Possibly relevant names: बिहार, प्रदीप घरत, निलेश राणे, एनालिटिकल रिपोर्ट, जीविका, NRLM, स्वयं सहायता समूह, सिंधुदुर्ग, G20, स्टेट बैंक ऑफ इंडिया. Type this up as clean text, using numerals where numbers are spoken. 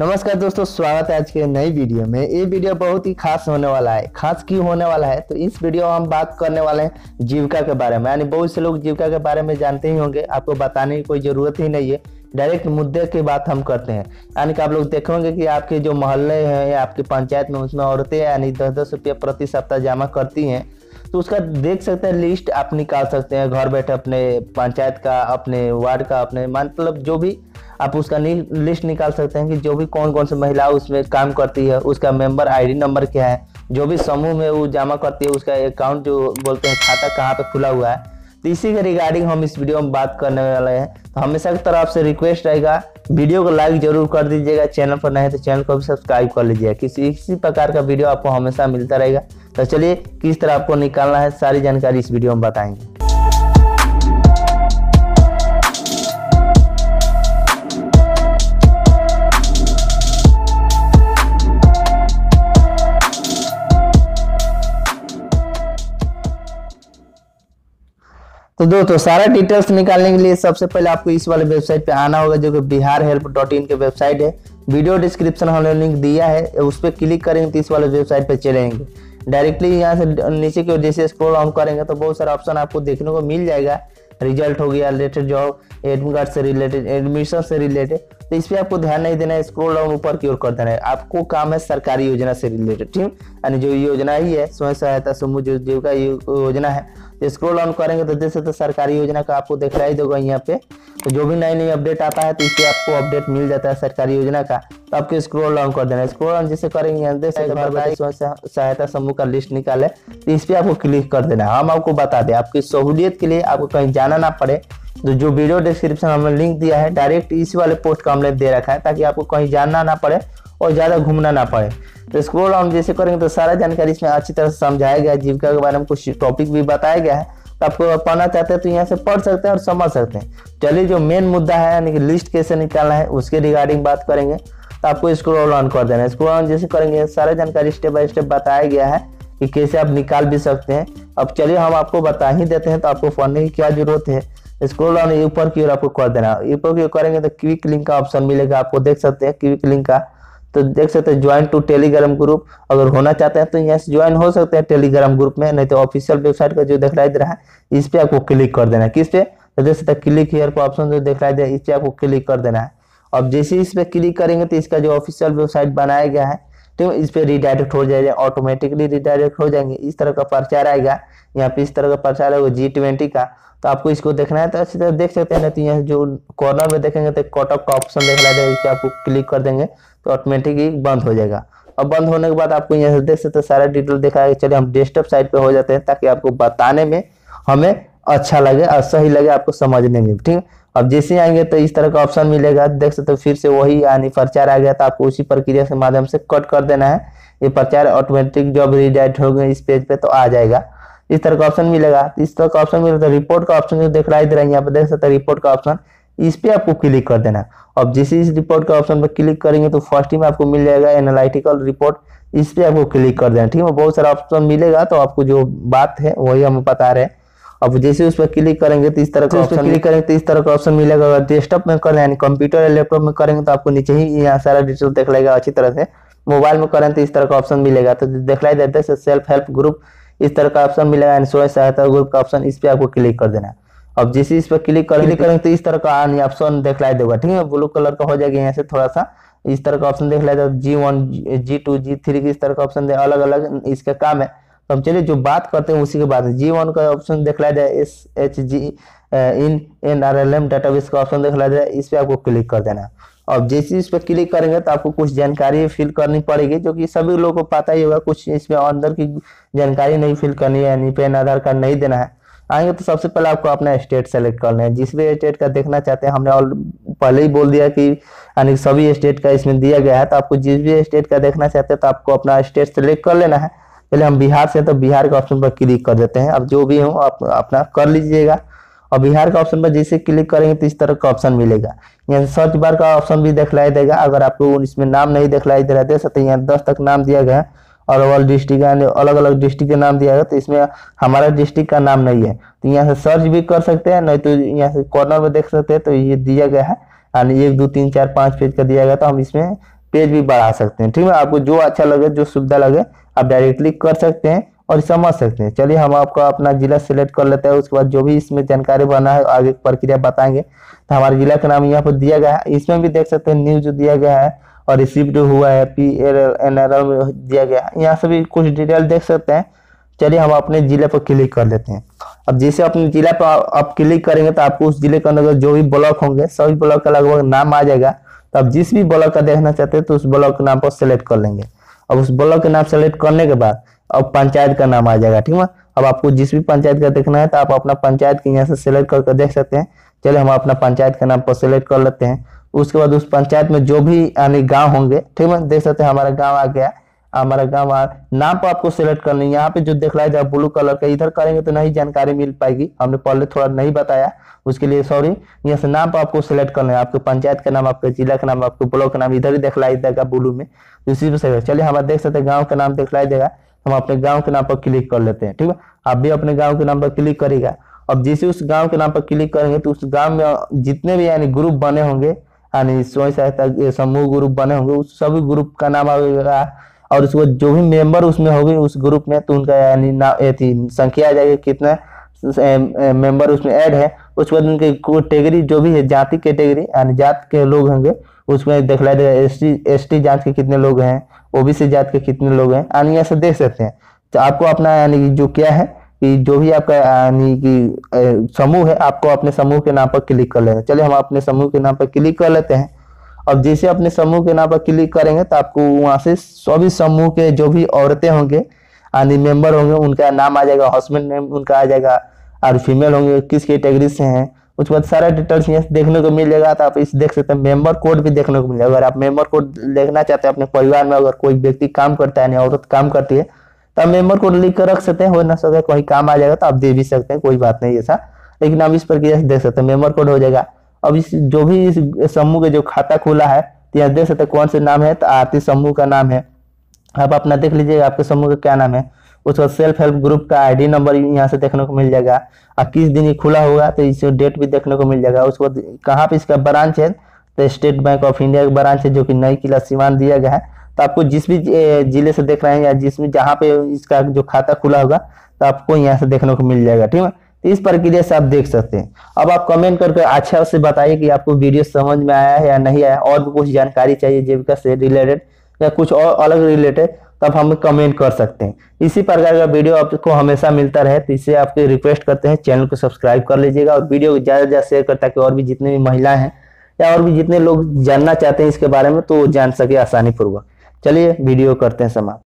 नमस्कार दोस्तों, स्वागत है आज के नई वीडियो में। ये वीडियो बहुत ही खास होने वाला है। खास क्यों होने वाला है तो इस वीडियो में हम बात करने वाले हैं जीविका के बारे में। यानी बहुत से लोग जीविका के बारे में जानते ही होंगे, आपको बताने की कोई ज़रूरत ही नहीं है। डायरेक्ट मुद्दे की बात हम करते हैं। यानी कि आप लोग देखेंगे कि आपके जो मोहल्ले हैं या आपके पंचायत में, उसमें औरतें यानी 10-10 रुपये प्रति सप्ताह जमा करती हैं, तो उसका देख सकते हैं, लिस्ट आप निकाल सकते हैं घर बैठे, अपने पंचायत का, अपने वार्ड का, अपने मतलब जो भी आप उसका लिस्ट निकाल सकते हैं कि जो भी कौन कौन सी महिला उसमें काम करती है, उसका मेंबर आईडी नंबर क्या है, जो भी समूह में वो जमा करती है उसका अकाउंट जो बोलते हैं खाता कहाँ पे खुला हुआ है। तो इसी के रिगार्डिंग हम इस वीडियो में बात करने वाले हैं। तो हमेशा की तरह आपसे रिक्वेस्ट रहेगा, वीडियो को लाइक जरूर कर दीजिएगा, चैनल पर नहीं तो चैनल को भी सब्सक्राइब कर लीजिएगा। किसी प्रकार का वीडियो आपको हमेशा मिलता रहेगा। तो चलिए किस तरह आपको निकालना है सारी जानकारी इस वीडियो में बताएंगे। तो दोस्तों सारा डिटेल्स निकालने के लिए सबसे पहले आपको इस वाले वेबसाइट पे आना होगा, जो कि biharhelp.in के वेबसाइट है। वीडियो डिस्क्रिप्शन हमने लिंक दिया है, उस पर क्लिक करेंगे तो इस वाले वेबसाइट पे चलेंगे। डायरेक्टली यहाँ से नीचे की ओर जैसे स्क्रॉल ऑन करेंगे तो बहुत सारा ऑप्शन आपको देखने को मिल जाएगा। रिजल्ट हो गया, रिलेटेड जॉब, एडमिट कार्ड से रिलेटेड, एडमिशन से रिलेटेड। तो इस पर आपको ध्यान नहीं देना है, स्क्रॉल डाउन ऊपर की ओर कर देना है। आपको काम है सरकारी योजना से रिलेटेड, ठीक। यानी जो योजना ही है स्वयं सहायता समूह जो जीविका योजना है, तो स्क्रॉल डाउन करेंगे तो देख सकते सरकारी योजना का आपको दिख रहा ही होगा यहाँ पे। तो जो भी नई नई अपडेट आता है तो इस पर आपको अपडेट मिल जाता है सरकारी योजना का। तो आपको स्क्रॉल डाउन कर देना है। स्क्रॉल डाउन जैसे करेंगे यहाँ देख सकते स्वयं सहायता समूह का लिस्ट निकाले, तो इस पर आपको क्लिक कर देना है। हम आपको बता दें आपकी सहूलियत के लिए आपको कहीं जाना ना पड़े, तो जो वीडियो डिस्क्रिप्शन हमने लिंक दिया है डायरेक्ट इसी वाले पोस्ट का हमने दे रखा है, ताकि आपको कहीं जाना ना पड़े और ज़्यादा घूमना ना पड़े। तो स्क्रॉल डाउन जैसे करेंगे तो सारा जानकारी इसमें अच्छी तरह से समझाया गया है। जीविका के बारे में कुछ टॉपिक भी बताया गया है, तो आपको पढ़ना चाहते हैं तो यहाँ से पढ़ सकते हैं और समझ सकते हैं। चलिए जो मेन मुद्दा है यानी कि लिस्ट कैसे निकालना है उसके रिगार्डिंग बात करेंगे। तो आपको स्क्रॉल डाउन कर देना है। स्क्रॉल डाउन जैसे करेंगे सारा जानकारी स्टेप बाय स्टेप बताया गया है कि कैसे आप निकाल भी सकते हैं। अब चलिए हम आपको बता ही देते हैं, तो आपको पढ़ने की क्या जरूरत है। स्क्रॉल डाउन ऊपर की ओर आपको कर देना। ऊपर की ओर करेंगे तो क्विक लिंक का ऑप्शन मिलेगा, आपको देख सकते हैं क्विक लिंक का। तो देख सकते हैं ज्वाइन टू टेलीग्राम ग्रुप, अगर होना चाहते हैं तो यहाँ से ज्वाइन हो सकते हैं टेलीग्राम ग्रुप में, नहीं तो ऑफिशियल वेबसाइट का जो दिखाई दे रहा है इस पर आपको क्लिक कर देना है। किस पे? तो देख सकते हैं क्लिक हियर का ऑप्शन जो दिखाई दे रहा है इस पर आपको क्लिक कर देना है। अब जैसे इस पर क्लिक करेंगे तो इसका जो ऑफिशियल वेबसाइट बनाया गया है तो इस पर रिडायरेक्ट हो जाएगा, ऑटोमेटिकली रिडायरेक्ट हो जाएंगे। इस तरह का प्रचार आएगा, यहाँ पे इस तरह का प्रचार आएगा G20 का। तो आपको इसको देखना है तो अच्छी तरह देख सकते हैं, नहीं तो यहाँ जो कॉर्नर में देखेंगे तो कॉटअप का ऑप्शन देख रहा है, इस पर आपको क्लिक कर देंगे तो ऑटोमेटिकली बंद हो जाएगा। अब बंद होने के बाद आपको यहाँ से देख सकते हैं सारा डिटेल देखा है। चलिए हम डेस्कटॉप साइड पर हो जाते हैं, ताकि आपको बताने में हमें अच्छा लगे और सही लगे आपको समझने में, ठीक। अब जैसे आएंगे तो इस तरह का ऑप्शन मिलेगा, देख सकते हो फिर से वही यानी प्रचार आ गया, तो आपको उसी प्रक्रिया के माध्यम से कट कर देना है। ये प्रचार ऑटोमेटिक जॉब रिडायरेक्ट हो गए इस पेज पे तो आ जाएगा। इस तरह का ऑप्शन मिलेगा, इस तरह का ऑप्शन मिलेगा तो रिपोर्ट का ऑप्शन जो देख रहा है यहाँ पे देख सकते हैं रिपोर्ट का ऑप्शन, इस पे आपको क्लिक कर देना। अब जैसे इस रिपोर्ट का ऑप्शन पर क्लिक करेंगे तो फर्स्ट ही में आपको मिल जाएगा एनालिटिकल रिपोर्ट, इस पे आपको क्लिक कर देना, ठीक है। बहुत सारा ऑप्शन मिलेगा तो आपको जो बात है वही हम बता रहे हैं। अब जैसे उस पर क्लिक करेंगे तो इस तरह का ऑप्शन मिलेगा। अगर डेस्कटॉप में करें यानी कंप्यूटर या लैपटॉप में करेंगे तो आपको नीचे ही यहाँ सारा डिटेल देख लेगा अच्छी तरह से। मोबाइल में करें तो इस तरह का ऑप्शन मिलेगा, तो देख लाई देते हैं सेल्फ हेल्प ग्रुप, इस तरह का ऑप्शन मिलेगा यानी स्वयं सहायता ग्रुप का ऑप्शन, इस पर आपको क्लिक कर देना। अब जैसे इस पर क्लिक करेंगे तो इस तरह का ऑप्शन देख लाई देगा, ठीक है। ब्लू कलर का हो जाएगा, यहाँ से थोड़ा सा इस तरह का ऑप्शन देख लाएगा G1, G2, G3 इस तरह का ऑप्शन अलग अलग इसका काम है। तो हम चलिए जो बात करते हैं उसी के बाद G1 का ऑप्शन देख ला जाए, NRLM डेटाबेस का ऑप्शन देख ला जाए, इस पर आपको क्लिक कर देना। अब जैसे इस पर क्लिक करेंगे तो आपको कुछ जानकारी फिल करनी पड़ेगी, जो कि सभी लोगों को पता ही होगा। कुछ इसमें अंदर की जानकारी नहीं फिल करनी है, यानी पैन आधार कार्ड नहीं देना है। आएंगे तो सबसे पहले आपको अपना स्टेट सेलेक्ट करना है, जिस भी स्टेट का देखना चाहते हैं। हमने पहले ही बोल दिया कि यानी सभी स्टेट का इसमें दिया गया है, तो आपको जिस भी स्टेट का देखना चाहते हैं तो आपको अपना स्टेट सेलेक्ट कर लेना है। पहले हम बिहार से तो बिहार के ऑप्शन पर क्लिक कर देते हैं। अब जो भी हो आप अपना कर लीजिएगा। और बिहार का ऑप्शन पर जैसे क्लिक करेंगे तो इस तरह का ऑप्शन मिलेगा, यहाँ सर्च बार का ऑप्शन भी दिखलाई देगा। अगर आपको इसमें नाम नहीं दिखलाई दे रहा है, देख सकते हैं यहाँ 10 तक नाम दिया गया है और ऑल डिस्ट्रिक्ट यानी अलग अलग डिस्ट्रिक्ट का नाम दिया गया, तो इसमें हमारा डिस्ट्रिक्ट का नाम नहीं है, तो यहाँ से सर्च भी कर सकते हैं, नहीं तो यहाँ से कॉर्नर में देख सकते हैं। तो ये दिया गया है यानी 1, 2, 3, 4, 5 पेज का दिया गया, तो हम इसमें पेज भी बढ़ा सकते हैं। ठीक है, आपको जो अच्छा लगे, जो सुविधा लगे, आप डायरेक्टली कर सकते हैं और समझ सकते हैं। चलिए हम आपको अपना जिला सिलेक्ट कर लेते हैं, उसके बाद जो भी इसमें जानकारी भरना है आगे प्रक्रिया बताएंगे। तो हमारे जिला का नाम यहाँ पर दिया गया है, इसमें भी देख सकते हैं न्यू जो दिया गया है और रिसिप्ट हुआ है PNRL दिया गया है, यहाँ से भी कुछ डिटेल देख सकते हैं। चलिए हम अपने जिले पर क्लिक कर लेते हैं। अब जैसे अपने जिला पर आप क्लिक करेंगे तो आपको उस जिले के अंदर जो भी ब्लॉक होंगे सभी ब्लॉक का लगभग नाम आ जाएगा। तो आप जिस भी ब्लॉक का देखना चाहते हैं तो उस ब्लॉक के नाम पर सेलेक्ट कर लेंगे। अब उस ब्लॉक के नाम सेलेक्ट करने के बाद अब पंचायत का नाम आ जाएगा। ठीक है, अब आपको जिस भी पंचायत का देखना है तो आप अपना पंचायत के यहाँ से सेलेक्ट करके देख सकते हैं। चलिए हम अपना पंचायत का नाम पर सेलेक्ट कर लेते हैं। उसके बाद उस पंचायत में जो भी यानी गाँव होंगे, ठीक है, देख सकते हैं हमारा गाँव आ गया। हमारा गाँव नाम पर आपको सिलेक्ट करना है। यहाँ पे जो दिखलाया जाए ब्लू कलर का, इधर करेंगे तो नहीं जानकारी मिल पाएगी, हमने पहले थोड़ा नहीं बताया, उसके लिए सॉरी। यहाँ से नाम पर आपको सिलेक्ट करना है, आपके पंचायत का नाम, आपके जिला का नाम, आपके ब्लॉक का नाम इधर ही दिखलाई देगा ब्लू में, उसी पर सिलेक्ट। चलिए हमारा देख सकते हैं गाँव का नाम दिखलाई देगा, हम अपने गाँव के नाम पर क्लिक कर लेते हैं। ठीक है, आप भी अपने गाँव के नाम पर क्लिक करेगा। अब जैसे उस गाँव के नाम पर क्लिक करेंगे तो उस गाँव में जितने भी यानी ग्रुप बने होंगे, यानी स्वयं सहायता समूह ग्रुप बने होंगे, उस सभी ग्रुप का नाम आएगा और उसको जो भी मेंबर उसमें होगी उस ग्रुप में, तो उनका यानी नाम संख्या आ जाएगी, कितना मेंबर उसमें ऐड है। उसके बाद उनके कैटेगरी जो भी है, जाति कैटेगरी यानी जात के लोग होंगे उसमें दिखला देगा, एसटी जात के कितने लोग हैं, ओबीसी जात के कितने लोग हैं, यानी यहाँ से देख सकते हैं। तो आपको अपना यानी जो क्या है कि जो भी आपका यानी कि समूह है, आपको अपने समूह के नाम पर क्लिक कर लेना। चलिए हम अपने समूह के नाम पर क्लिक कर लेते हैं। अब जैसे अपने समूह के नाम पर क्लिक करेंगे तो आपको वहाँ से सभी समूह के जो भी औरतें होंगे यानी मेंबर होंगे उनका नाम आ जाएगा, हस्बैंड नेम उनका आ जाएगा और फीमेल होंगे किस कैटेगरी से हैं, उसके बाद सारा डिटेल्स यहाँ देखने को मिल जाएगा। तो आप इस देख सकते हैं मेंबर कोड भी देखने को मिलेगा। अगर आप मेंबर कोड देखना चाहते हैं अपने परिवार में, अगर कोई व्यक्ति काम करता है यानी औरत काम करती है तो आप मेंबर कोड लिख कर रख सकते हैं, हो ना सके कोई काम आ जाएगा तो आप दे भी सकते हैं, कोई बात नहीं ऐसा। लेकिन आप इस प्रक्रिया से देख सकते हैं मेंबर कोड हो जाएगा। अब इस जो भी इस समूह के जो खाता खुला है तो यहाँ देख सकते हैं कौन से नाम है, तो आरती समूह का नाम है, आप अपना देख लीजिएगा आपके समूह का क्या नाम है। उसके बाद सेल्फ हेल्प ग्रुप का आईडी नंबर यहाँ से देखने को मिल जाएगा और किस दिन ये खुला होगा तो इसको डेट भी देखने को मिल जाएगा। उसके बाद कहाँ पे इसका ब्रांच है तो स्टेट बैंक ऑफ इंडिया का ब्रांच है जो कि नई किला सीवान दिया गया है। तो आपको जिस भी जिले से देख रहे हैं या जिस भी जहाँ पे इसका जो खाता खुला होगा तो आपको यहाँ से देखने को मिल जाएगा। ठीक है, इस प्रक्रिया से आप देख सकते हैं। अब आप कमेंट करके अच्छा से बताइए कि आपको वीडियो समझ में आया है या नहीं आया, और भी कुछ जानकारी चाहिए जीविका से रिलेटेड या कुछ और अलग रिलेटेड तब हमें कमेंट कर सकते हैं। इसी प्रकार का वीडियो आपको हमेशा मिलता रहे तो इससे आपके रिक्वेस्ट करते हैं चैनल को सब्सक्राइब कर लीजिएगा और वीडियो को ज़्यादा से ज़्यादा शेयर करता कि और भी जितने भी महिलाएं हैं या और भी जितने लोग जानना चाहते हैं इसके बारे में तो जान सके आसानीपूर्वक। चलिए वीडियो करते हैं समाप्त।